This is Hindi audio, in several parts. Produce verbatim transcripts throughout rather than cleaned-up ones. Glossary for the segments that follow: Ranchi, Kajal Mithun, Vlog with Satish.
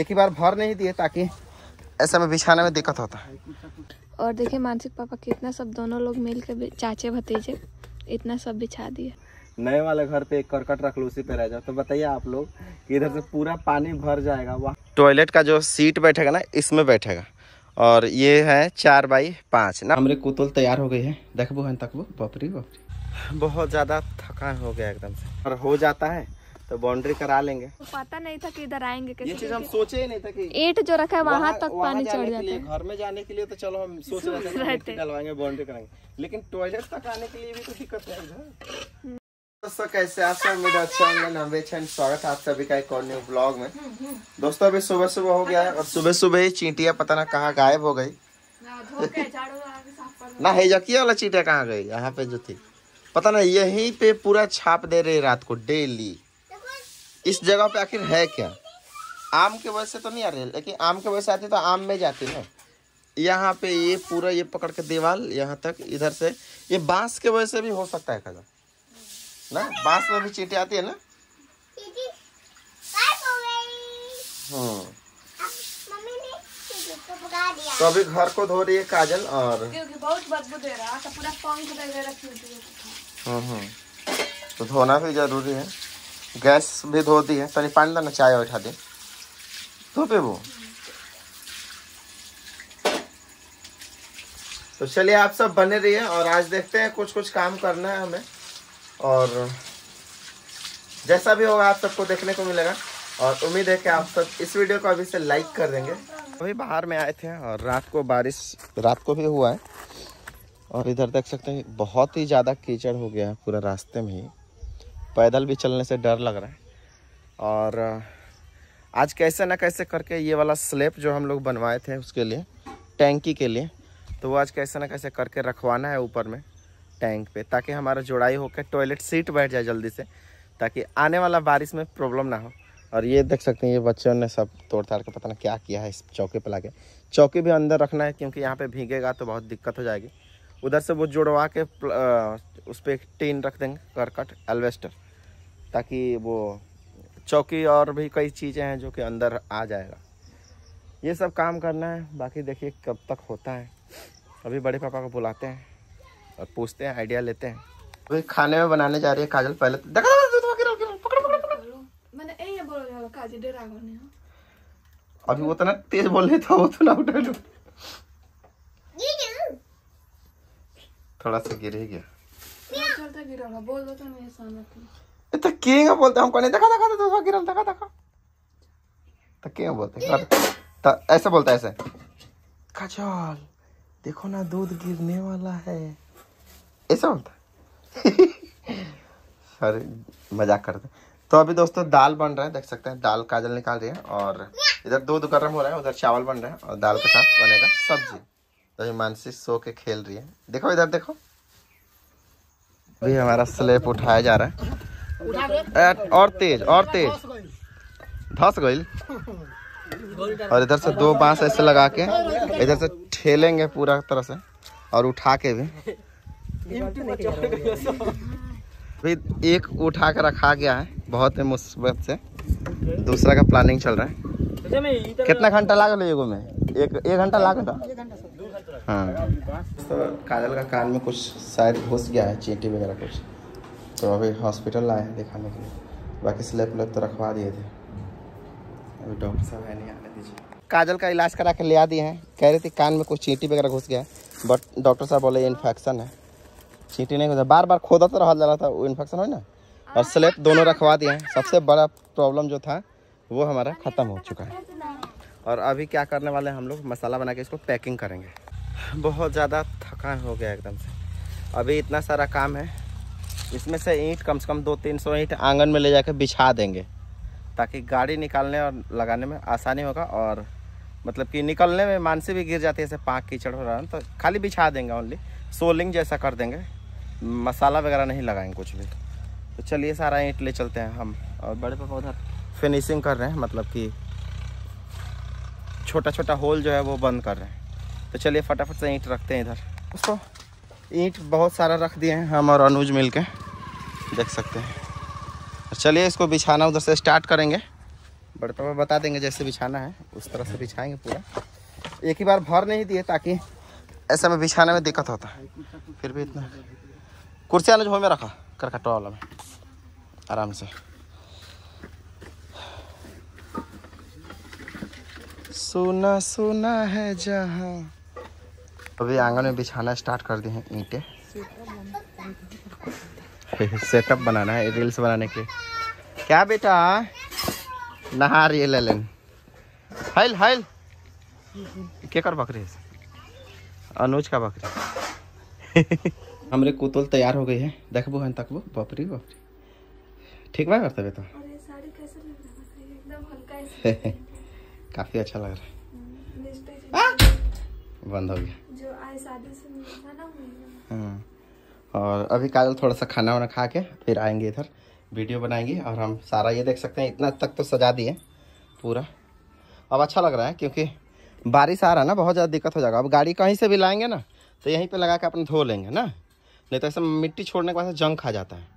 एक ही बार भर नहीं दिए ताकि ऐसा में बिछाने में दिक्कत होता है। और देखिए मानसिक पापा कितना सब दोनों लोग मिलकर चाचे भतीजे इतना सब बिछा दिए। नए वाले घर पे एक करकट रख लो, उसी पे रह जाओ। तो बताइए आप लोग कि इधर से पूरा पानी भर जाएगा। वहाँ टॉयलेट का जो सीट बैठेगा ना इसमें बैठेगा। और ये है चार बाई पाँच ना। हमारी कुतुल तैयार हो गई है, देखो है तकबो। बापरी बापरी बहुत ज़्यादा थकान हो गया एकदम से। और हो जाता है तो बाउंड्री करा लेंगे। तो पता नहीं था कि इधर आएंगे कैसे। ये चीज हम सोचे ही नहीं था कि ईंट जो रखा है वहाँ तक पानी चढ़ जाता है। घर में जाने के लिए तो चलो हम सोच रहे थे डलवाएंगे, बाउंड्री कराएंगे, लेकिन टॉयलेट तक आने के लिए भी तो दिक्कत है इधर। दोस्तों कैसे आप सब, मेरा अच्छा होंगे। नवेश एंड स्वागत आप सभी का एक और न्यू ब्लॉग में। दोस्तों अभी सुबह सुबह हो गया है और सुबह सुबह ही चींटियाँ पता ना कहाँ गायब हो गई ना। है जकिया वाला चींटियाँ कहाँ गई, यहाँ पे जो थी पता ना यहीं पे पूरा छाप दे रही रात को डेली। इस जगह पे आखिर है क्या? आम के वजह से तो नहीं आ रही, लेकिन आम के वजह से आती तो आम में जाती ना। यहाँ पे ये पूरा ये पकड़ के दीवार यहाँ तक इधर से, ये बांस के वजह से भी हो सकता है कजल ना। बांस में भी चींटी आती है ना। हम्म तो अभी घर को धो रही है काजल। और बहुत बदबू दे रहा था पूरा पंख वगैरह। हम्म तो धोना भी जरूरी है। गैस भी धो दी है। तो पानी लाना, चाय उठा दे तो पे वो। तो चलिए आप सब बने रहिए। और आज देखते हैं, कुछ कुछ काम करना है हमें और जैसा भी होगा आप सबको देखने को मिलेगा। और उम्मीद है कि आप सब इस वीडियो को अभी से लाइक कर देंगे। अभी बाहर में आए थे और रात को बारिश रात को भी हुआ है। और इधर देख सकते हैं बहुत ही ज़्यादा कीचड़ हो गया है पूरा रास्ते में ही। पैदल भी चलने से डर लग रहा है। और आज कैसे ना कैसे करके ये वाला स्लैब जो हम लोग बनवाए थे उसके लिए टैंकी के लिए, तो वो आज कैसे ना कैसे करके रखवाना है ऊपर में टैंक पे, ताकि हमारा जुड़ाई होकर टॉयलेट सीट बैठ जाए जल्दी से, ताकि आने वाला बारिश में प्रॉब्लम ना हो। और ये देख सकते हैं ये बच्चों ने सब तोड़ ताड़ के पता ना क्या किया है। इस चौके पर लाके चौकी भी अंदर रखना है क्योंकि यहाँ पर भीगेगा तो बहुत दिक्कत हो जाएगी। उधर से वो जुड़वा के उस पर टीन रख देंगे करकट एल्वेस्टर, ताकि वो चौकी और भी कई चीज़ें हैं जो कि अंदर आ जाएगा। ये सब काम करना है। बाकी देखिए कब तक होता है। अभी बड़े पापा को बुलाते हैं और पूछते हैं, आइडिया लेते हैं। अभी खाने में बनाने जा रही है काजल। पहले अभी वो इतना तेज बोल रही था, वो तो ना उठा लो थोड़ा सा गिर ही गया। बोल दो तो मेरे सामने तो क्या बोलते हमको नहीं देखा देखा तो गिरा देखा देखा तो क्या बोलते ऐसे बोलता है ऐसे। काजल देखो ना दूध गिरने वाला है ऐसा बोलता सर मजाक करते। तो अभी दोस्तों दाल बन रहा है, देख सकते हैं दाल काजल निकाल रही है। और इधर दूध गर्म हो रहा है, उधर चावल बन रहे हैं और दाल के साथ बनेगा सब्जी। तो मानसी सो के खेल रही है, देखो इधर देखो। अभी हमारा स्लैब उठाया जा रहा है और तेज और तेज धस गई। और इधर से दो बांस ऐसे लगा के इधर से ठेलेंगे पूरा तरह से और उठा के भी। अभी एक उठा के रखा गया है बहुत ही मुसीबत से, दूसरा का प्लानिंग चल रहा है। कितना घंटा लागल एगो में? एक एक घंटा लागल। हाँ तो काजल का कान में कुछ शायद घुस गया है, चींटी वगैरह कुछ। तो अभी हॉस्पिटल आए हैं दिखाने के लिए। बाकी स्लैब तो रखवा दिए थे। अभी डॉक्टर साहब है नहीं, आने दीजिए। काजल का इलाज करा के ले आ दिए हैं। कह रही थी कान में कुछ चींटी वगैरह घुस गया है, बट डॉक्टर साहब बोले इन्फेक्शन है, चींटी नहीं घुसा। बार बार खोदा तो रहा जा था, वो इन्फेक्शन हो ना। और स्लैब दोनों रखवा दिए हैं। सबसे बड़ा प्रॉब्लम जो था वो हमारा ख़त्म हो चुका है। और अभी क्या करने वाले हैं हम लोग, मसाला बना के इसको पैकिंग करेंगे। बहुत ज़्यादा थकान हो गया एकदम से। अभी इतना सारा काम है, इसमें से ईंट कम से कम दो तीन सौ ईंट आंगन में ले जाकर बिछा देंगे, ताकि गाड़ी निकालने और लगाने में आसानी होगा। और मतलब कि निकलने में मानसी भी गिर जाती है ऐसे, पाँक कीचड़ हो रहा है तो खाली बिछा देंगे, ओनली सोलिंग जैसा कर देंगे, मसाला वगैरह नहीं लगाएंगे कुछ भी। तो चलिए सारा ईंट ले चलते हैं हम। और बड़े पापा उधर फिनिशिंग कर रहे हैं, मतलब कि छोटा छोटा होल जो है वो बंद कर रहे हैं। तो चलिए फटाफट से ईंट रखते हैं इधर। उसको ईंट बहुत सारा रख दिए हैं हम और अनुज मिलके, देख सकते हैं। चलिए इसको बिछाना उधर से स्टार्ट करेंगे। बर्तन में बता देंगे जैसे बिछाना है उस तरह से बिछाएंगे पूरा, एक ही बार भर नहीं दिए ताकि ऐसा में बिछाने में दिक्कत होता है। फिर भी इतना कुर्सी आने जो में रखा करकट वाला में आराम से। सुना सुना है जहाँ अभी आंगन में बिछाना स्टार्ट कर दिए हैं ईंटे, सेटअप बनाना है रील्स बनाने के लिए। क्या बेटा नहा रही है ललन? हाइल हाइल क्या कर बकरी, अनुज का बकरी। हमरे कुतुल तैयार हो गई है, देखबो हन तकबो बपरी बपरी ठीक बा करते तो। अरे साड़ी कैसा लग रहा है? एकदम हल्का है काफी अच्छा लग रहा है। बंद हो गया जो आए शादी से मिलना हुआ। हां और अभी काजल थोड़ा सा खाना वाना खा के फिर आएंगे इधर वीडियो बनाएंगे। और हम सारा ये देख सकते हैं इतना तक तो सजा दिए पूरा। अब अच्छा लग रहा है क्योंकि बारिश आ रहा है ना, बहुत ज़्यादा दिक्कत हो जाएगा। अब गाड़ी कहीं से भी लाएंगे ना तो यहीं पे लगा के अपन धो लेंगे ना, नहीं तो ऐसे मिट्टी छोड़ने के बाद जंग खा जाता है।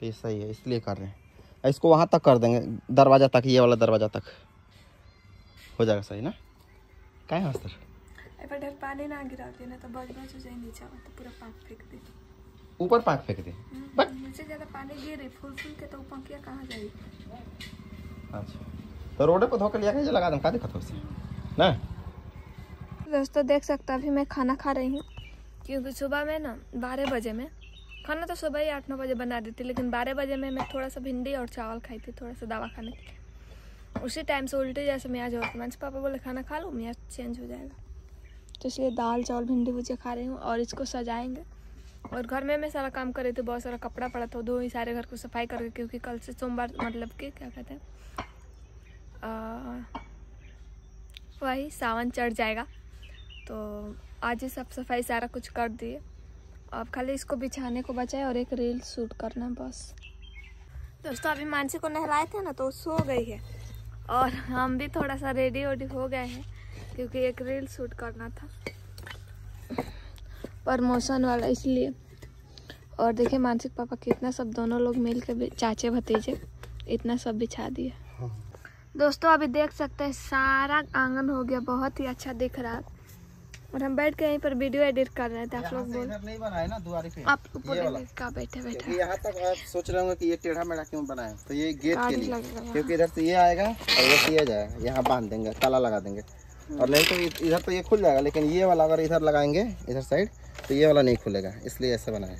तो ये सही है इसलिए कर रहे हैं। इसको वहाँ तक कर देंगे दरवाज़ा तक, ये वाला दरवाज़ा तक हो जाएगा सही ना। कहीं हाँ सर ढेर पानी ना गिरा देना तो बच बच हो जाए, नीचे तो पूरा पाक फेंक दे, ऊपर पाक फेंक दे बट नीचे ज्यादा पानी गिरे फुल फुल के तो पंखिया कहां जाएगी। अच्छा तो रोड पे धोके लिया के लगा दम का दिक्कत हो से ना। दोस्तों देख सकता अभी मैं खाना खा रही हूं क्योंकि सुबह में ना बारह बजे में खाना तो सुबह ही आठ नौ बजे बना देती, लेकिन बारह बजे में मैं थोड़ा सा भिंडी और चावल खाई थी थोड़ा सा दवा खाने के लिए। उसी टाइम से उल्टी जैसे मियाज हो, मैंने पापा बोले खाना खा लो मियाज चेंज हो जाएगा, तो इसलिए दाल चावल भिंडी भुजिया खा रही हूँ। और इसको सजाएंगे और घर में मैं सारा काम कर रही थी, बहुत सारा कपड़ा पड़ा था दो ही सारे घर को सफाई करके, क्योंकि कल से सोमवार मतलब कि क्या कहते हैं वही सावन चढ़ जाएगा, तो आज ही सब सफाई सारा कुछ कर दिए। अब खाली इसको बिछाने को बचा है और एक रील शूट करना बस। दोस्तों अभी मानसी को नहलाए थे ना तो सो गई है और हम भी थोड़ा सा रेडी वेडी हो गए हैं क्योंकि एक रील शूट करना था प्रमोशन वाला इसलिए। और देखिए मानसिक पापा कितना सब दोनों लोग मिलकर चाचे भतीजे इतना सब बिछा दिए। दोस्तों अभी देख सकते हैं सारा आंगन हो गया, बहुत ही अच्छा दिख रहा है। और हम बैठ के यहीं पर वीडियो एडिट कर रहे थे। आप लोग बोल नहीं बनाए ना दुआरे पे, आप ऊपर का बैठे बैठे यहाँ तक आप सोच रहे होंगे कि ये टेढ़ा मेढ़ा क्यों बनाया, तो ये गेट के लिए क्योंकि इधर से ये आएगा और ये किया जाएगा, यहाँ बांध देंगे ताला लगा देंगे। और नहीं तो इधर तो ये खुल जाएगा, लेकिन ये वाला अगर इधर लगाएंगे इधर साइड तो ये वाला नहीं खुलेगा, इसलिए ऐसे बनाया।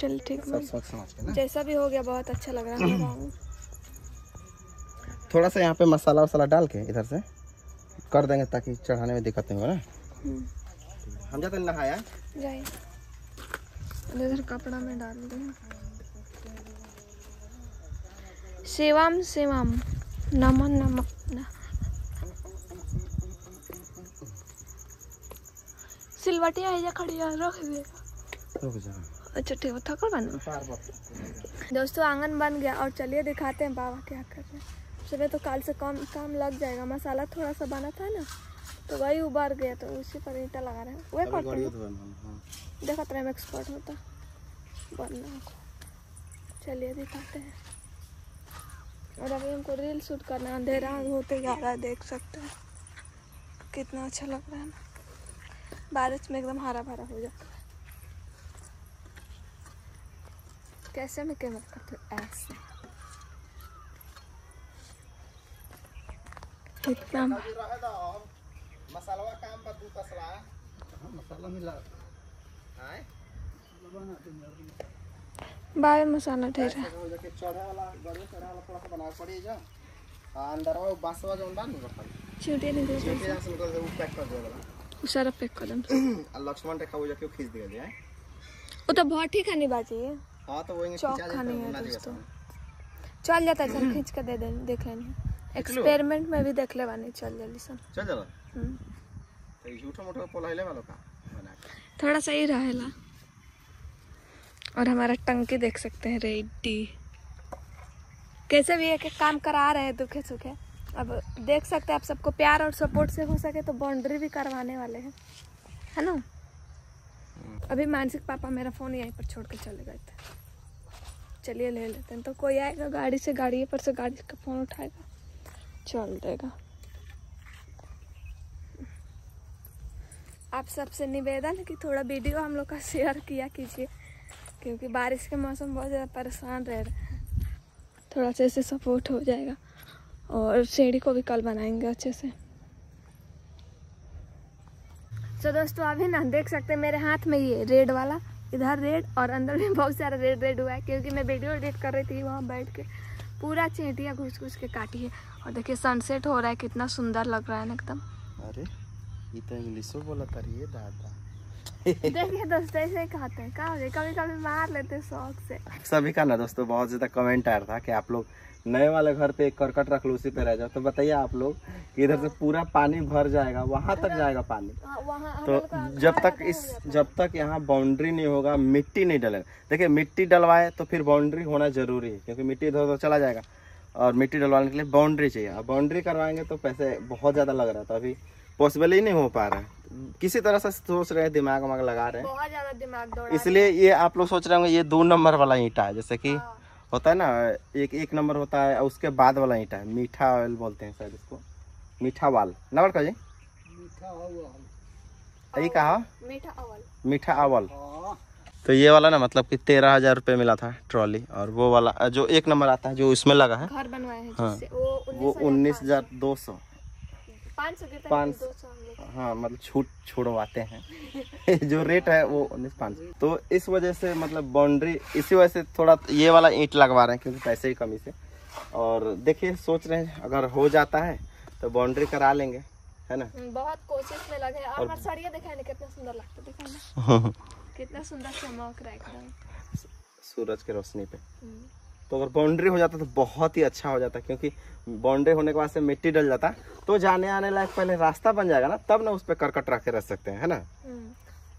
चल ठीक है जैसा भी हो गया बहुत अच्छा लग रहा है। थोड़ा सा यहाँ पे मसाला वसाला डाल के इधर से कर देंगे ताकि चढ़ाने में दिक्कत नहीं हो ना। हम जाते नहाया इधर कपड़ा में डाल दें। शिवम शिवम नमन नमक सिलवटिया है या खड़िया रख दे। अच्छा ठीक है थका बना। दोस्तों आंगन बन गया और चलिए दिखाते हैं बाबा क्या कर रहे हैं। सुबह तो काल से काम काम लग जाएगा, मसाला थोड़ा सा बना था ना तो वही उबार गया तो उसी पर ईंटा लगा रहे हैं। वही करते हैं देखा तो एक्सपर्ट होता बनना। चलिए दिखाते हैं। और अभी हमको रील शूट करना, अंधेरा होते जा रहा है देख सकते हैं कितना अच्छा लग रहा है ना, बारिश में एकदम हरा भरा हो जाता है। कैसे मैं कैमरा करती हूँ ऐसे इतना मसाला काम पर दूसरा सलाह मसाला मिला आए बाय मसाला ठहरा हो जाके चढ़ा वाला गड़े चढ़ा वाला थोड़ा सा बना पड़ी जा अंदर वो बासवा जोन बन छोटे नहीं छोटे से वो पैक कर देगा उसारा पैक कर दम। लक्ष्मण रेखा हो जाके खींच दिया जाए वो तो बहुत ठीक है नहीं बाजी। हां तो वो खींचा जाता है दोस्तों, चल जाता है खींच के दे दे देख लेंगे एक्सपेरिमेंट में भी देख ले वाली। चल जल्दी सन चल चलो हम तो झूठा मोटा पोलाइले वाला का थोड़ा सही रहेला। और हमारा टंकी देख सकते हैं रेडी, कैसे भी एक काम करा रहे हैं दुखे सुखे। अब देख सकते हैं आप सबको प्यार और सपोर्ट से हो सके तो बाउंड्री भी करवाने वाले हैं है ना। अभी मानसिक पापा मेरा फ़ोन यहीं पर छोड़ कर चले गए थे। चलिए ले लेते हैं, तो कोई आएगा गाड़ी से गाड़ी पर से गाड़ी का फ़ोन उठाएगा चल देगा। आप सबसे निवेदन कि थोड़ा वीडियो हम लोग का शेयर किया कीजिए, क्योंकि बारिश के मौसम बहुत ज़्यादा परेशान रह रहा है। थोड़ा अच्छे से सपोर्ट हो जाएगा, और सीढ़ी को भी कल बनाएंगे अच्छे से। तो दोस्तों अभी ना देख सकते हैं मेरे हाथ में ये रेड वाला, इधर रेड और अंदर भी बहुत सारा रेड रेड हुआ है, क्योंकि मैं वीडियो एडिट कर रही थी वहाँ बैठ के। पूरा चींटियाँ घुस घुस के काटी है। और देखिए सनसेट हो रहा है, कितना सुंदर लग रहा है ना एकदम। अरे ये तो इंग्लिश में बोला करिए दादा। देखिए दोस्तों ऐसे कहते हैं, कहा कभी कभी मार लेते हैं शौक से। सभी का ना दोस्तों बहुत ज़्यादा कमेंट आ रहा था कि आप लोग नए वाले घर पे एक करकट रख लो, उसी पे रह जाओ। तो बताइए आप लोग कि इधर से पूरा पानी भर जाएगा, वहाँ तक जाएगा पानी। तो जब तक इस जब तक यहाँ बाउंड्री नहीं होगा, मिट्टी नहीं डलेगा। देखिए मिट्टी डलवाए तो फिर बाउंड्री होना जरूरी है, क्योंकि मिट्टी इधर उधर चला जाएगा, और मिट्टी डलवाने के लिए बाउंड्री चाहिए। और बाउंड्री करवाएंगे तो पैसे बहुत ज़्यादा लग रहा था, अभी पॉसिबल ही नहीं हो पा रहा है। किसी तरह से सोच रहे हैं, दिमाग उमाग लगा रहे हैं, बहुत ज़्यादा दिमाग दौड़ा, इसलिए ये आप लोग सोच रहे होंगे ये दो नंबर वाला ईंटा है, जैसे कि होता है ना एक एक नंबर होता है और उसके बाद वाला ईंटा है। मीठा वाल बोलते हैं शायद इसको, मीठा वाल ना बड़का जी, यही कहा मीठा अवल, मीठा अवल। तो ये वाला ना मतलब कि तेरह हजार रुपये मिला था ट्रॉली, और वो वाला जो एक नंबर आता है जो इसमें लगा है, घर बनवाए हैं जिससे, वो उन्नीस हजार दो सौ पाँच सौ, हाँ मतलब छूट छोड़वाते हैं जो रेट है वो उन्नीस पाँच सौ। तो इस वजह से मतलब बाउंड्री, इसी वजह से थोड़ा ये वाला ईंट लगवा रहे हैं, क्योंकि पैसे की कमी से। और देखिए सोच रहे हैं अगर हो जाता है तो बाउंड्री करा लेंगे, है ना। बहुत कोशिश में लगे। और हमारे सरिया दिखाने कितना सुंदर लगता है, दिखाना कितना सुंदर चमक रहा है एकदम सूरज की रोशनी पे। तो अगर बाउंड्री हो जाता तो बहुत ही अच्छा हो जाता, क्योंकि बाउंड्री होने के बाद से मिट्टी डल जाता तो जाने आने लायक पहले रास्ता बन जाएगा ना, तब ना उस पर करकट रख के रह सकते हैं, है ना।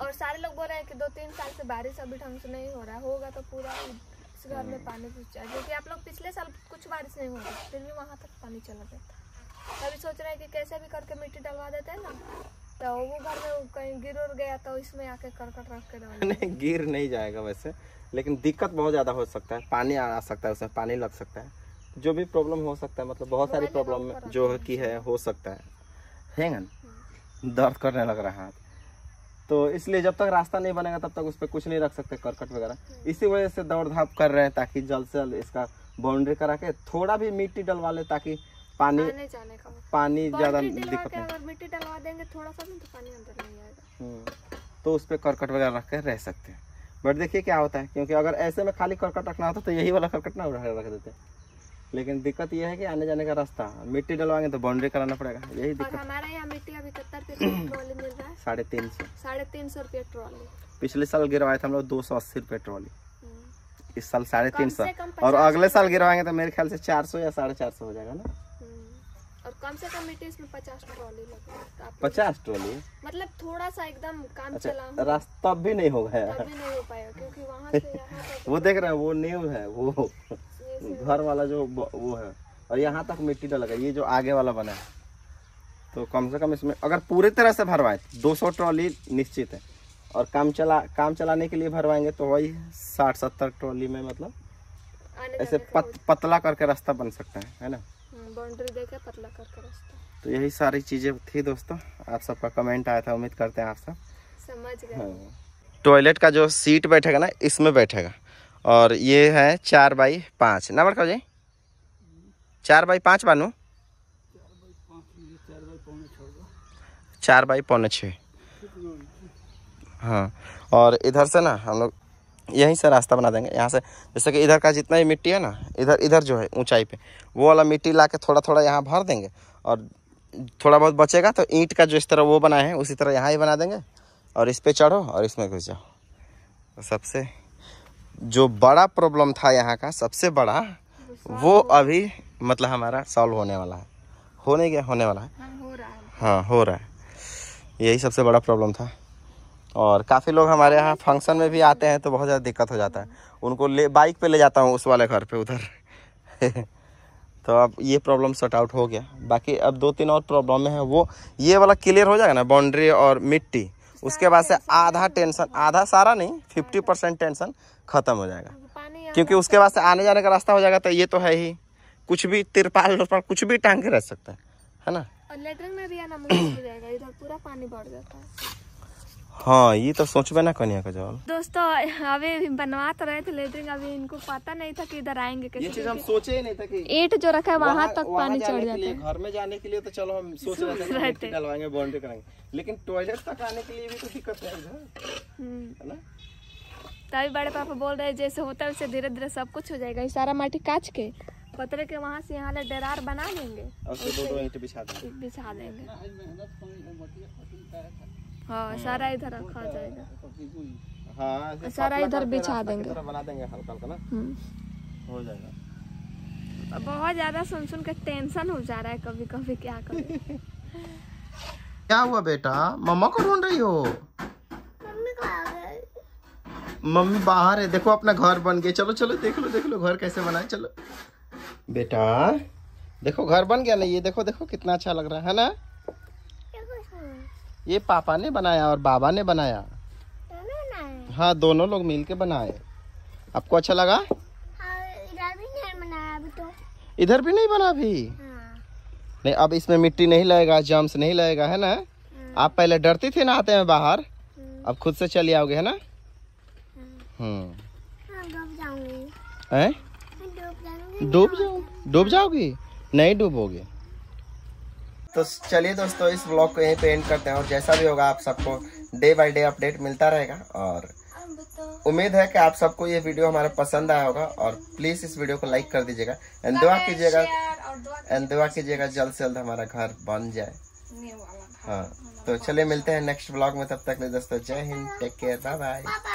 और सारे लोग बोल रहे हैं कि दो तीन साल से बारिश अभी ढंग से नहीं हो रहा, होगा तो पूरा इस घर में पानी घुस जाएगा, क्योंकि आप लोग पिछले साल कुछ बारिश नहीं हो रही फिर भी वहाँ तक पानी चला जाता। अभी सोच रहे हैं कि कैसे भी करके मिट्टी डलवा देते हैं ना, तो वो घर में कहीं गिर उड़ गया तो इसमें आके करकट रख के डलवा। नहीं गिर नहीं जाएगा वैसे, लेकिन दिक्कत बहुत ज़्यादा हो सकता है, पानी आ सकता है, उसमें पानी लग सकता है, जो भी प्रॉब्लम हो सकता है, मतलब बहुत सारी प्रॉब्लम जो की है हो सकता है। हैंगन दर्द करने लग रहा है हाथ, तो इसलिए जब तक रास्ता नहीं बनेगा तब तक उस पर कुछ नहीं रख सकते करकट वगैरह। इसी वजह से दौड़ धाप कर रहे हैं, ताकि जल्द से जल्द इसका बाउंड्री करा के थोड़ा भी मिट्टी डलवा ले, ताकि पानी जाने का पानी ज़्यादा दिक्कत नहीं। अगर मिट्टी डलवा देंगे थोड़ा सा भी तो पानी अंदर नहीं आएगा, तो उस पर करकट वगैरह रख के रह सकते हैं। बट देखिए क्या होता है, क्योंकि अगर ऐसे में खाली करकट रखना होता तो यही वाला करकट ना उठा रख देते, लेकिन दिक्कत ये है कि आने जाने का रास्ता, मिट्टी डलवाएंगे तो बाउंड्री कराना पड़ेगा, यही दिक्कत। और हमारा यहाँ मिट्टी अभी सत्तर रुपये ट्रॉली मिल रहा है, साढ़े तीन सौ साढ़े तीन सौ रुपये ट्रॉली। पिछले साल गिरवाए थे हम लोग दो सौ अस्सी रुपये ट्रॉली, इस साल साढ़े तीन सौ और अगले साल गिरवाएंगे तो मेरे ख्याल से चार सौ या साढ़े चार सौ हो जाएगा ना। और कम से कम मिट्टी इसमें पचास ट्रॉली लगेगा, पचास ट्रॉली मतलब थोड़ा सा एकदम काम चला, रास्ता भी नहीं होगा यार, नहीं हो पाया, क्योंकि वहाँ से वो देख रहे हैं वो नींव है, वो घर वाला जो वो है, और यहाँ तक मिट्टी डल गई, ये जो आगे वाला बना है। तो कम से कम इसमें अगर पूरी तरह से भरवाए दो सौ ट्रॉली निश्चित है, और काम चला काम चलाने के लिए भरवाएंगे तो वही साठ सत्तर ट्रॉली में मतलब ऐसे पत, पतला करके रास्ता बन सकता है, है ना, बाउंड्री देके पतला करके रास्ता। तो यही सारी चीज़ें थी दोस्तों, आप सबका कमेंट आया था, उम्मीद करते हैं आप सब समझ गए। हाँ। टॉयलेट का जो सीट बैठेगा ना इसमें बैठेगा, और ये है चार बाई पाँच ना बड़का जी, चार बाई पाँच बानू, चार बाई पौने छः, हाँ। और इधर से ना हम लोग यहीं से रास्ता बना देंगे, यहाँ से जैसे कि इधर का जितना ही मिट्टी है ना, इधर इधर जो है ऊंचाई पे वो वाला मिट्टी ला के थोड़ा थोड़ा यहाँ भर देंगे, और थोड़ा बहुत बचेगा तो ईंट का जो इस तरह वो बनाए हैं उसी तरह यहाँ ही बना देंगे, और इस पे चढ़ो और इसमें घुस जाओ। तो सबसे जो बड़ा प्रॉब्लम था यहाँ का, सबसे बड़ा वो अभी मतलब हमारा सॉल्व होने वाला है, होने गया होने वाला है हाँ हो रहा है, यही सबसे बड़ा प्रॉब्लम था। और काफ़ी लोग हमारे यहाँ फंक्शन में भी आते हैं तो बहुत ज़्यादा दिक्कत हो जाता है, उनको ले बाइक पे ले जाता हूँ उस वाले घर पे उधर तो अब ये प्रॉब्लम सॉर्ट आउट हो गया, बाकी अब दो तीन और प्रॉब्लम है, वो ये वाला क्लियर हो जाएगा ना बाउंड्री और मिट्टी, उसके बाद से आधा टेंशन, आधा सारा नहीं फिफ्टी परसेंट टेंशन ख़त्म हो जाएगा, क्योंकि उसके बाद से आने जाने का रास्ता हो जाएगा। तो ये तो है ही, कुछ भी तिरपाल कुछ भी टांग के रह सकता है, है ना। और लेटरिन में भी आना मुश्किल रहेगा, इधर पूरा पानी बढ़ जाता है। हाँ ये तो सोचबे ना कन्या काजल। दोस्तों अभी बनवा तो रहे थे लेटरिन, अभी इनको पता नहीं था कि इधर आएंगे कैसे। ये चीज हम सोचे ही नहीं था कि ईंट जो रखा है वहाँ तक पानी चढ़ जाता है। घर में जाने के लिए तो चलो हम सोच रहे थे डलवाएंगे बाउंड्री कराएंगे, लेकिन टॉयलेट तक आने के लिए भी तो दिक्कत है। तभी बड़े पापा बोल रहे जैसे होता है वैसे धीरे धीरे सब कुछ हो जाएगा। सारा माटी काट के पतरे के वहाँ से यहाँ डेरार बना लेंगे और दो दो ईंट बिछा देंगे बिछा देंगे। हाँ सारा इधर रखा जाएगा। हाँ सारा इधर बिछा देंगे, बना देंगे हल्का हल्का ना, हो जाएगा। बहुत ज्यादा सुन सुन के टेंशन हो जा रहा है कभी कभी क्या करें। क्या हुआ बेटा, मम्मा को ढूंढ रही हो? मम्मी कहाँ गई? मम्मी बाहर है, देखो अपना घर बन गया। चलो चलो देख लो देख लो घर कैसे बना है। चलो बेटा देखो घर बन गया ना, ये देखो देखो कितना अच्छा लग रहा है ना। ये पापा ने बनाया और बाबा ने बनाया, दोनों बनाए। हाँ दोनों लोग मिलके बनाए। आपको अच्छा लगा? हाँ, इधर भी नहीं बनाया अभी तो। इधर भी नहीं बना अभी? हाँ। नहीं अब इसमें मिट्टी नहीं लगेगा, जम्स नहीं लगेगा, है ना। हाँ। आप पहले डरती थी ना आते हैं बाहर, अब खुद से चली आओगे, है ना। हम्म डूब जाओ डूब जाओगी? नहीं डूबोगे। तो चलिए दोस्तों इस व्लॉग को यहीं पे एंड करते हैं, और जैसा भी होगा आप सबको डे बाय डे अपडेट मिलता रहेगा। और उम्मीद है कि आप सबको ये वीडियो हमारा पसंद आया होगा, और प्लीज़ इस वीडियो को लाइक कर दीजिएगा एंड दुआ कीजिएगा एंड दुआ कीजिएगा जल्द से जल्द हमारा घर बन जाए। हाँ तो चलिए मिलते हैं नेक्स्ट व्लॉग में, तब तक दोस्तों जय Hind, take care, bye bye.